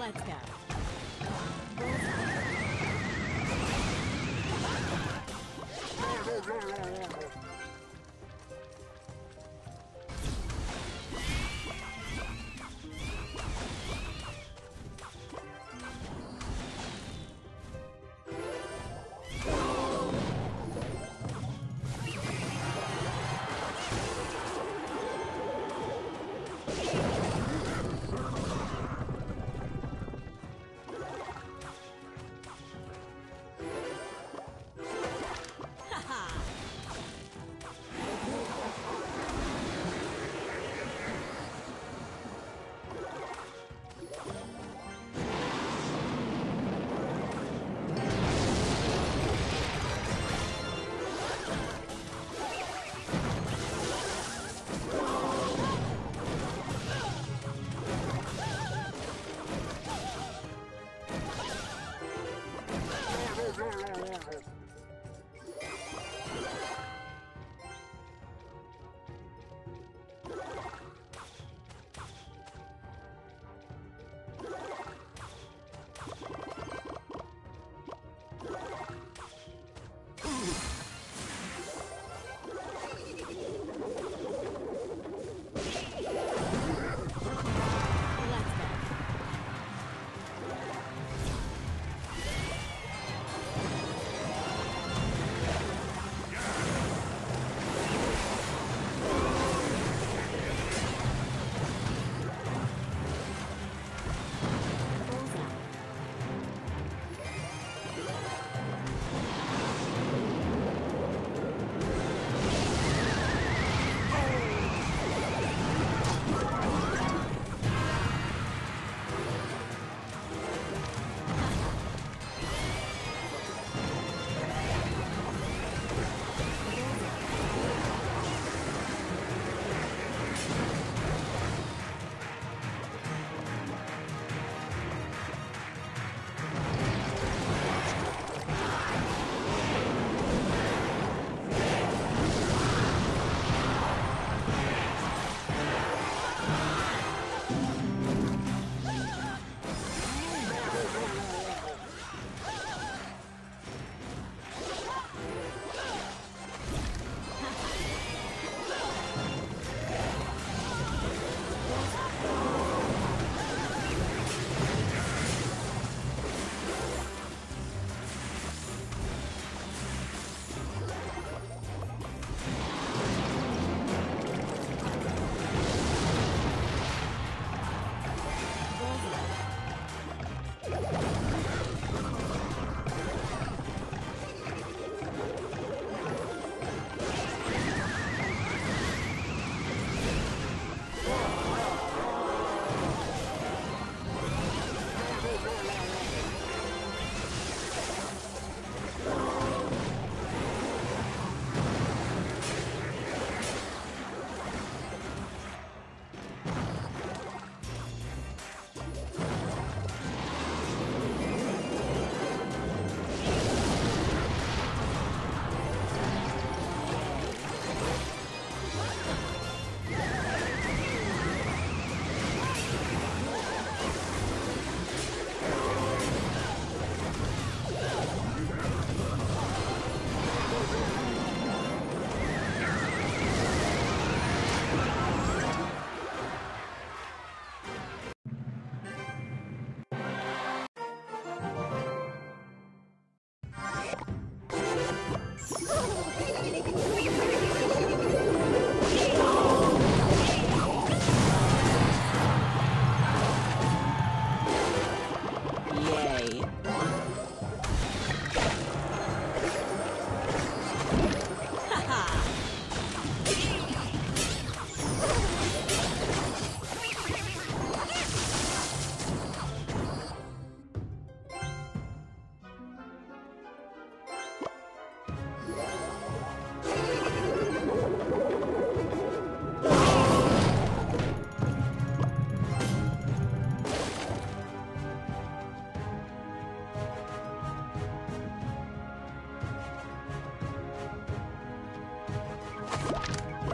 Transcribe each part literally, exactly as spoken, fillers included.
selector.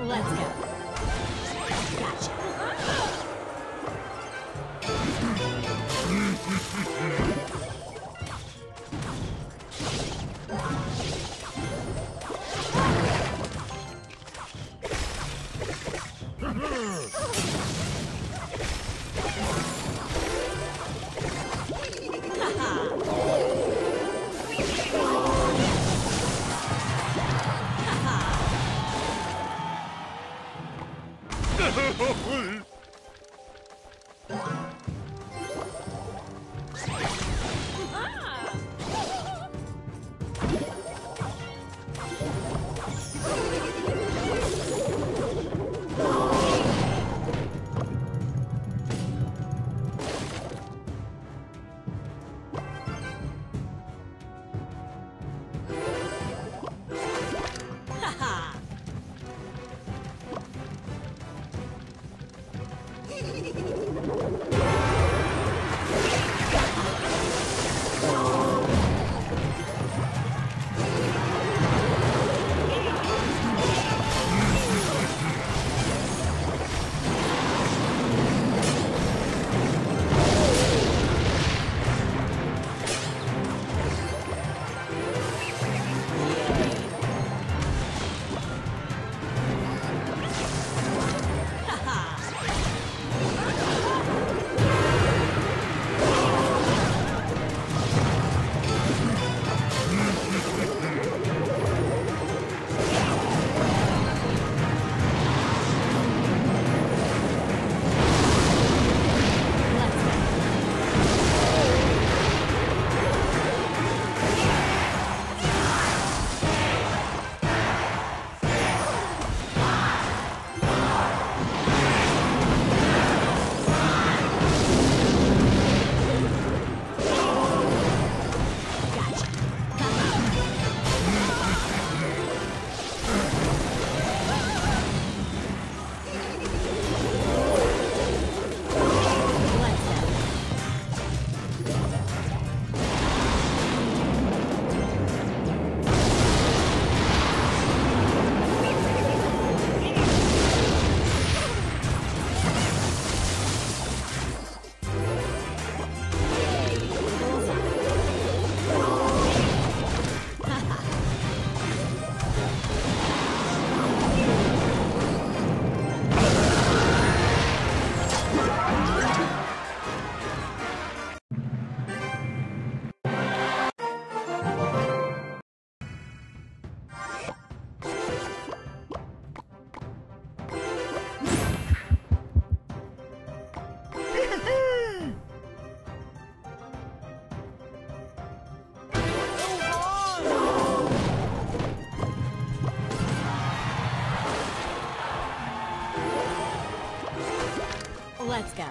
Let's go. Gotcha. Let's go.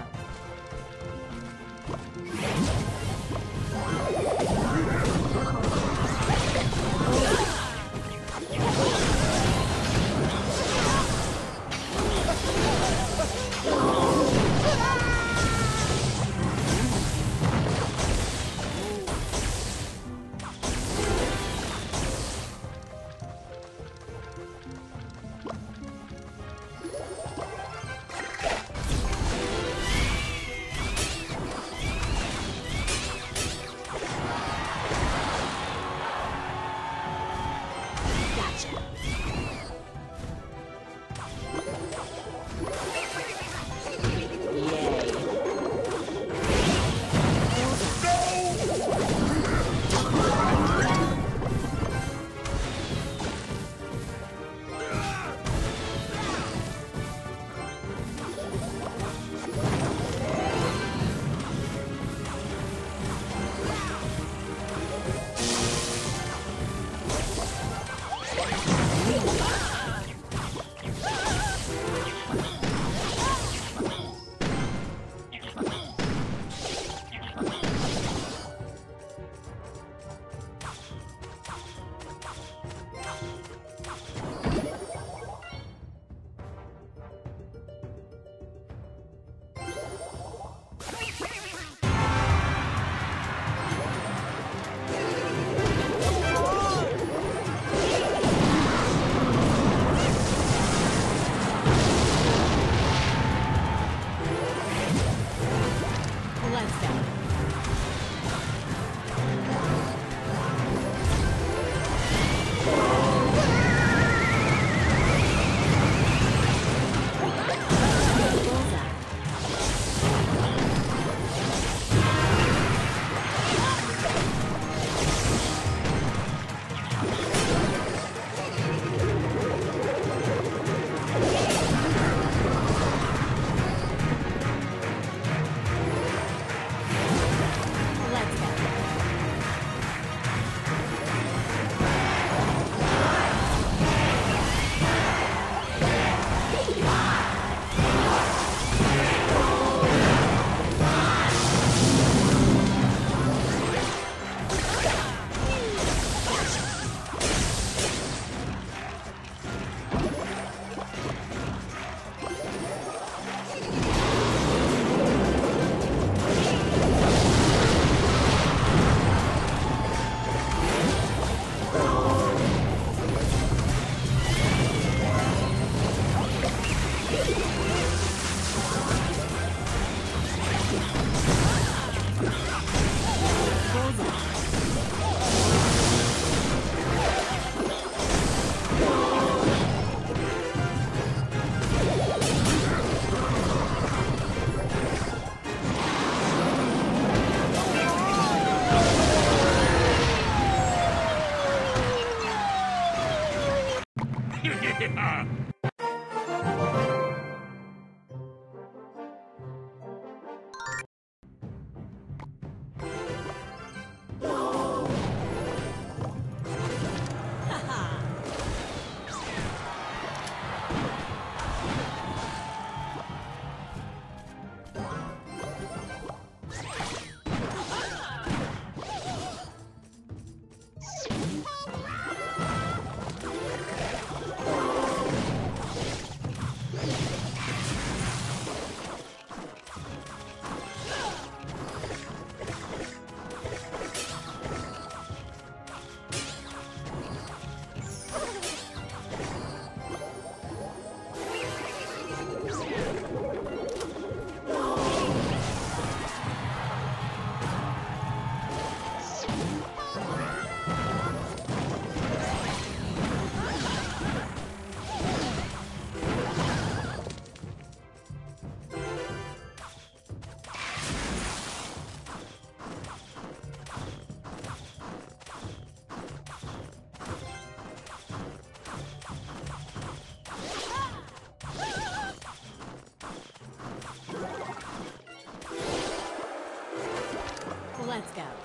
Scout.